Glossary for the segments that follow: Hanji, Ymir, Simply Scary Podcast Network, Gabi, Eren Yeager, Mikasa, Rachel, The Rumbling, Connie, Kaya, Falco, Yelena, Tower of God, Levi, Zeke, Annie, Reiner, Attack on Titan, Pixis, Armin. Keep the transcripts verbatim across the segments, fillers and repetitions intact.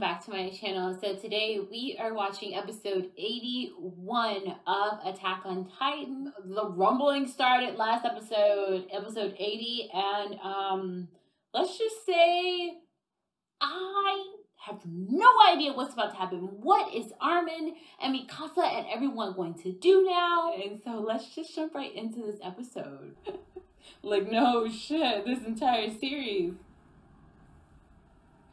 welcome back to my channel. So today we are watching episode eighty-one of Attack on Titan. The rumbling started last episode, episode eighty, and um, let's just say I have no idea what's about to happen. What is Armin and Mikasa and everyone going to do now? And so let's just jump right into this episode. Like, no shit, this entire series.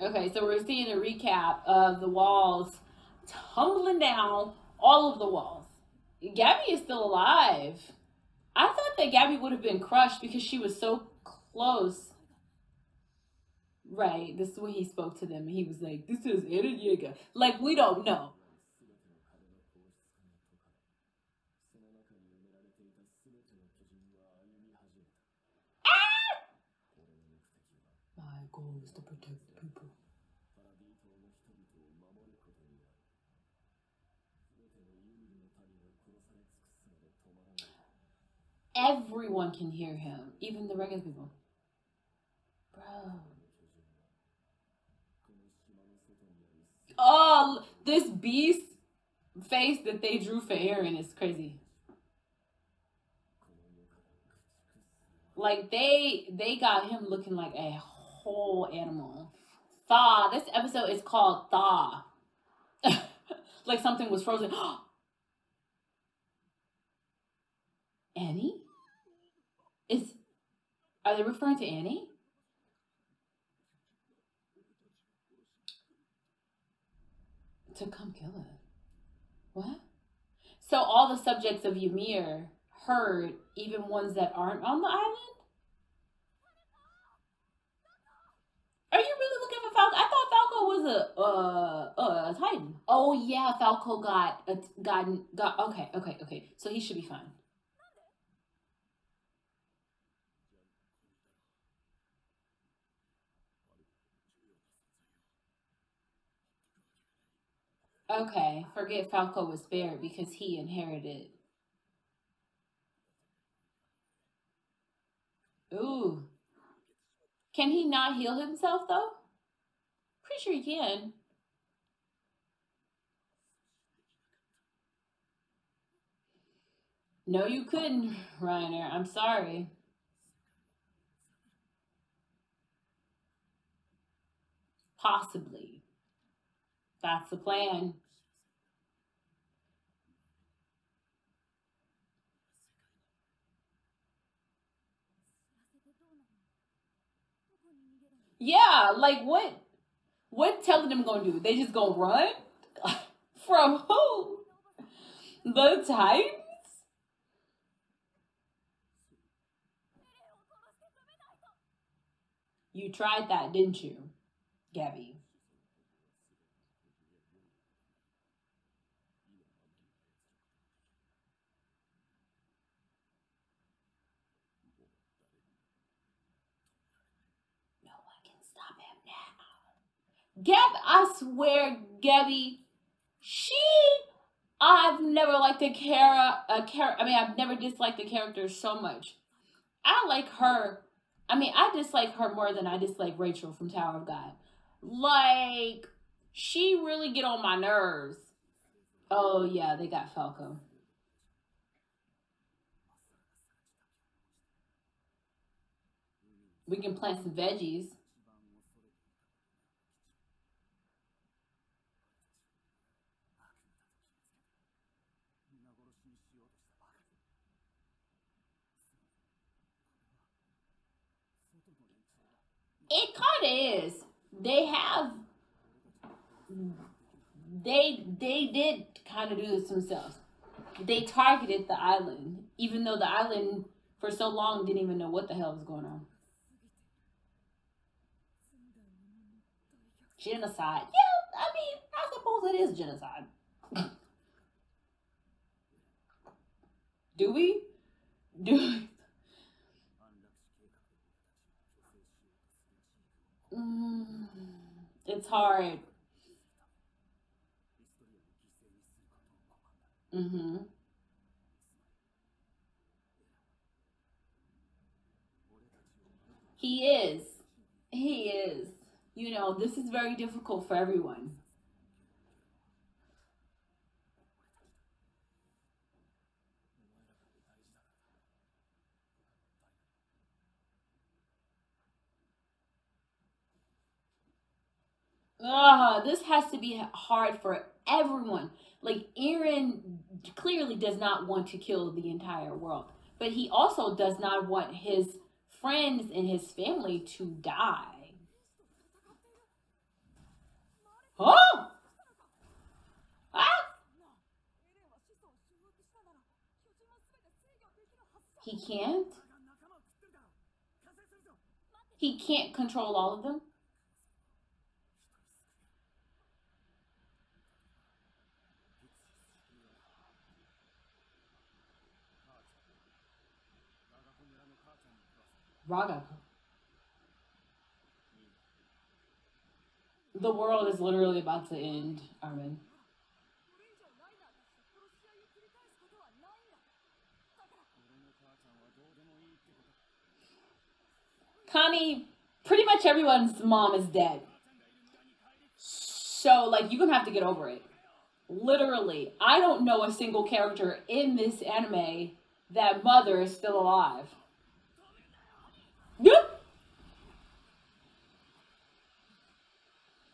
Okay, so we're seeing a recap of the walls tumbling down, all of the walls. Gabi is still alive. I thought that Gabi would have been crushed because she was so close. Right, this is when he spoke to them and he was like, this is Eren Yeager. Like, we don't know. Ah! My goal is to protect the people. Everyone can hear him, even the regular people. Bro. Oh, this beast face that they drew for Eren is crazy. Like, they they got him looking like a whole animal. Thaw. This episode is called Thaw. Like something was frozen. Annie? Is, are they referring to Annie? To come kill it. What? So all the subjects of Ymir heard, even ones that aren't on the island? Are you really looking for Falco? I thought Falco was a uh, uh, a Titan. Oh yeah, Falco got a gotten got. Okay, okay, okay. So he should be fine. Okay, forget Falco was spared because he inherited. Ooh. Can he not heal himself, though? Pretty sure he can. No, you couldn't, Reiner. I'm sorry. Possibly. That's the plan. Yeah, like what? What telling them gonna do? They just gonna run? From who? The Titans? You tried that, didn't you, Gabi? Gab, I swear, Gabi, she, I've never liked a Kara, a Kara, I mean, I've never disliked the character so much. I like her, I mean, I dislike her more than I dislike Rachel from Tower of God. Like, she really get on my nerves. Oh, yeah, they got Falco. We can plant some veggies. It kind of is. They have, they they did kind of do this themselves. They targeted the island, even though the island for so long didn't even know what the hell was going on. Genocide. Yeah, I mean, I suppose it is genocide. Do we? Do we? Mm, it's hard. Mm-hmm. He is. He is. you know, this is very difficult for everyone. Ugh, this has to be hard for everyone. Like, Eren clearly does not want to kill the entire world, but he also does not want his friends and his family to die. Oh! Ah! He can't? He can't control all of them? Raga. The world is literally about to end, Armin. Connie, pretty much everyone's mom is dead. So, like, you're gonna have to get over it. Literally. I don't know a single character in this anime that mother is still alive.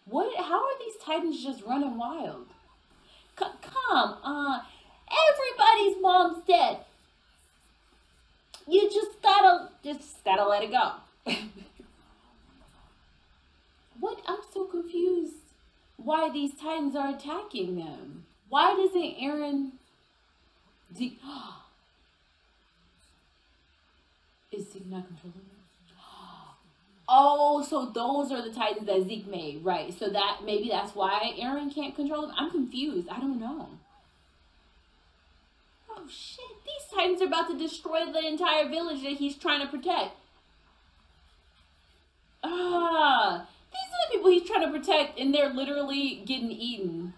What? How are these Titans just running wild? C come on, everybody's mom's dead. You just gotta, just gotta let it go. What? I'm so confused. Why these Titans are attacking them? Why doesn't Eren? De Is Zeke not controlling them? Oh, so those are the Titans that Zeke made, right? So that maybe that's why Eren can't control them. I'm confused. I don't know. Oh shit! These Titans are about to destroy the entire village that he's trying to protect. Ah, these are the people he's trying to protect, and they're literally getting eaten.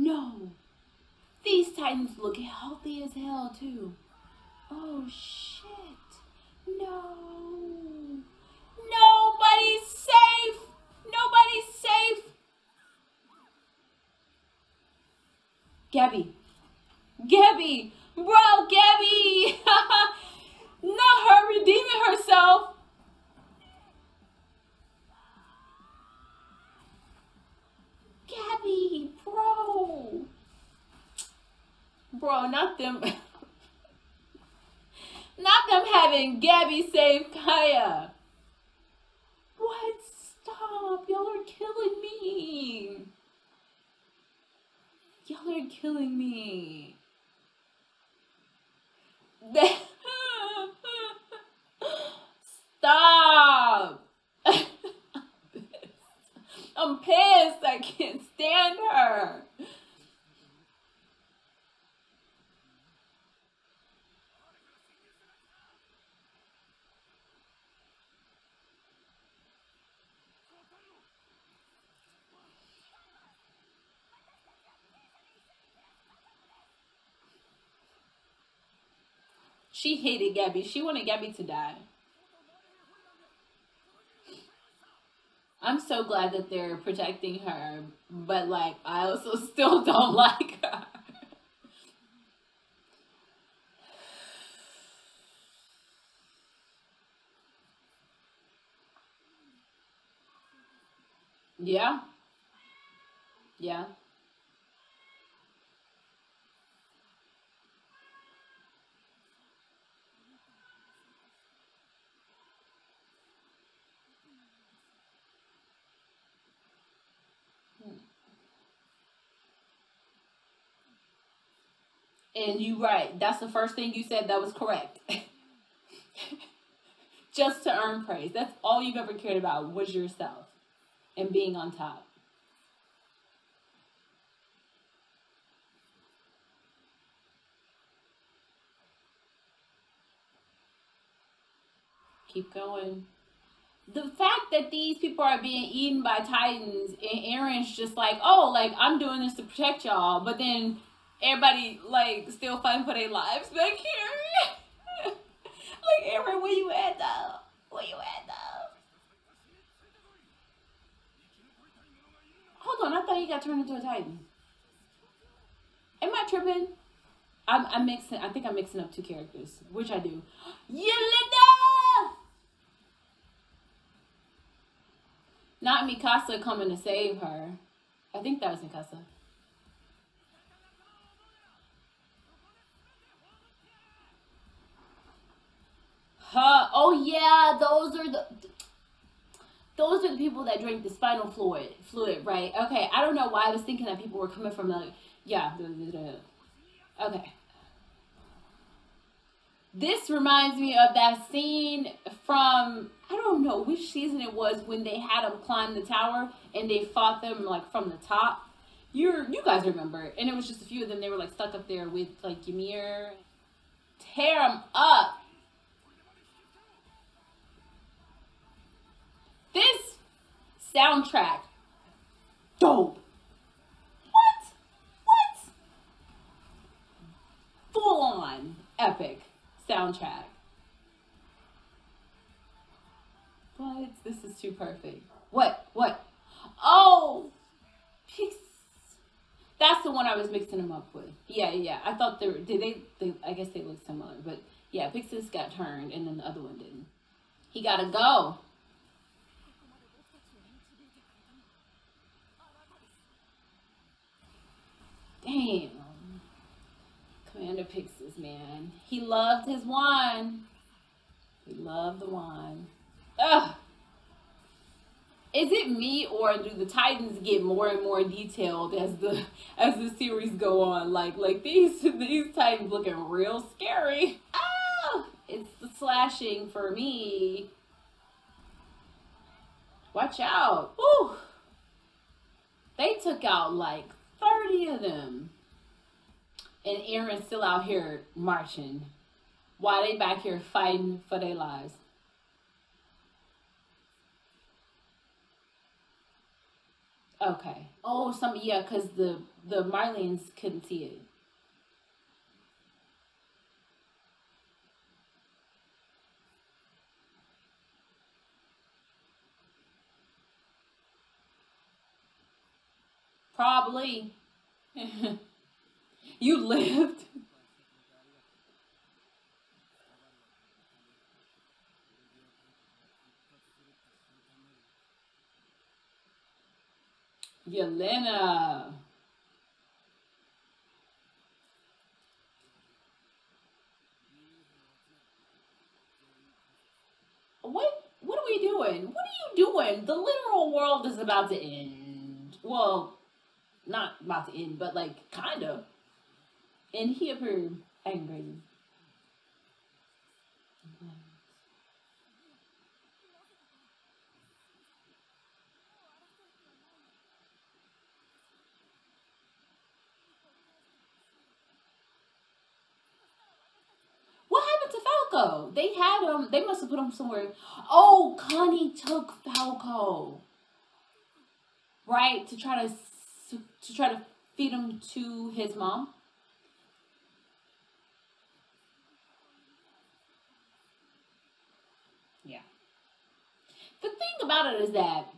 No, these Titans look healthy as hell too. Oh shit, no, nobody's safe, nobody's safe. Gabi, Gabi, bro, Gabi, not her redeeming herself. Gabi, bro. Bro, not them. Not them having Gabi save Kaya. What? Stop. Y'all are killing me. Y'all are killing me. Stop. I'm pissed. I can't stand her. She hated Gabi. She wanted Gabi to die. I'm so glad that they're protecting her, but like, I also still don't like her. Yeah. Yeah. And you're right. That's the first thing you said that was correct. Just to earn praise. That's all you've ever cared about was yourself and being on top. keep going. The fact that these people are being eaten by Titans and Eren's just like, oh, like, I'm doing this to protect y'all, but then everybody, like, still fighting for their lives back here. Like, Eren, where you at, though? Where you at, though? Hold on, I thought he got turned into a Titan. Am I tripping? I'm, I'm mixing, I think I'm mixing up two characters, which I do. Yelena! Not Mikasa coming to save her. I think that was Mikasa. Huh, oh yeah, those are the, those are the people that drink the spinal fluid, fluid, right? Okay, I don't know why I was thinking that people were coming from the, yeah. Okay. This reminds me of that scene from, I don't know which season it was, when they had them climb the tower and they fought them like from the top. You're, you guys remember. And it was just a few of them. They were like stuck up there with like Ymir. Tear them up. This soundtrack, dope. What? What? Full on epic soundtrack. What? This is too perfect. What? What? Oh, Pixis. That's the one I was mixing them up with. Yeah, yeah. I thought they were, did they, they, I guess they look similar, but yeah, Pixis got turned and then the other one didn't. He gotta go. Damn. Commander Pixis, man. He loved his wine. He loved the wine. Ugh. Is it me, or do the Titans get more and more detailed as the as the series go on? Like like these these Titans looking real scary. Oh, it's the slashing for me. Watch out. Woo. They took out like thirty of them. And Eren's still out here marching while they back here fighting for their lives. Okay. Oh, some, yeah, because the, the Marlins couldn't see it. Probably. You lived. Yelena. What? What are we doing? What are you doing? The literal world is about to end. Well, not about to end, but like kind of. And he approved. Acting crazy. What happened to Falco? They had him. They must have put him somewhere. Oh, Connie took Falco, right, to try to. To, to try to feed him to his mom. Yeah. The thing about it is that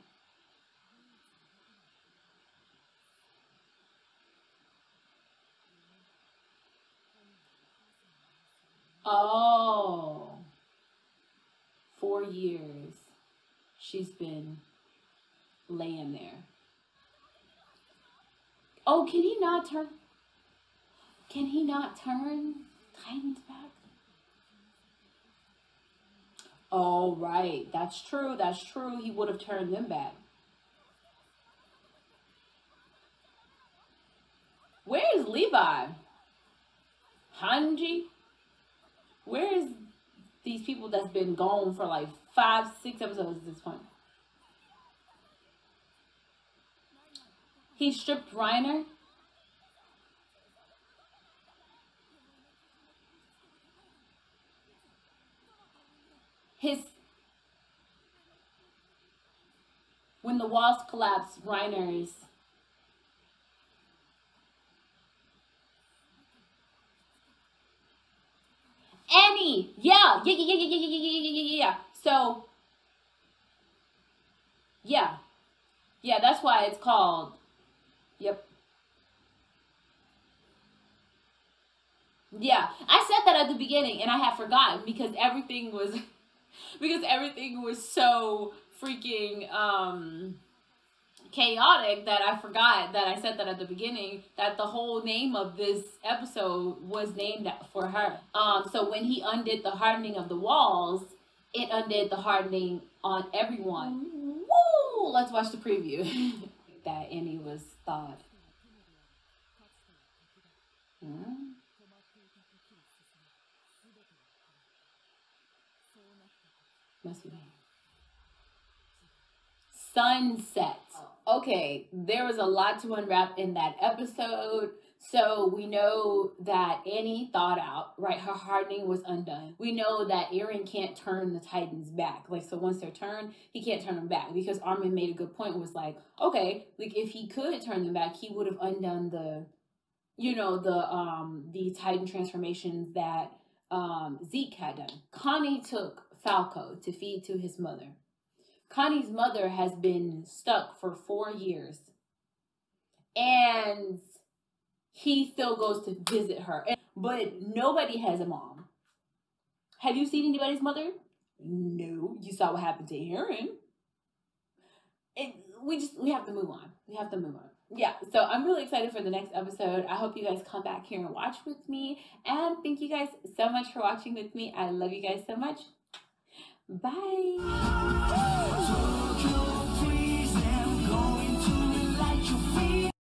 oh, four years she's been laying there. Oh, can he not turn? Can he not turn Titans back? Oh, right. That's true. That's true. He would have turned them back. Where is Levi? Hanji? Where is these people that's been gone for like five, six episodes at this point? He stripped Reiner. His the walls collapse, Reiner's. Annie! Yeah! Yeah, yeah, yeah, yeah, yeah, yeah, yeah, yeah. So, yeah. Yeah, that's why it's called. Yep. Yeah, I said that at the beginning, and I had forgotten because everything was, because everything was so freaking um, chaotic that I forgot that I said that at the beginning, that the whole name of this episode was named for her. Um, so when he undid the hardening of the walls, it undid the hardening on everyone. Woo! Let's watch the preview. That Annie was thawed. Hmm? Sunset. Okay, there was a lot to unwrap in that episode. So we know that Annie thawed out, right? Her hardening was undone. We know that Eren can't turn the Titans back. Like, so once they're turned, he can't turn them back, because Armin made a good point. Was like, okay, like if he could turn them back, he would have undone the, you know, the um the Titan transformations that um Zeke had done. Connie took Falco to feed to his mother. Connie's mother has been stuck for four years. And he still goes to visit her. But nobody has a mom. Have you seen anybody's mother? No. You saw what happened to Eren. It, we just, we have to move on. We have to move on. Yeah, so I'm really excited for the next episode. I hope you guys come back here and watch with me. And thank you guys so much for watching with me. I love you guys so much. Bye.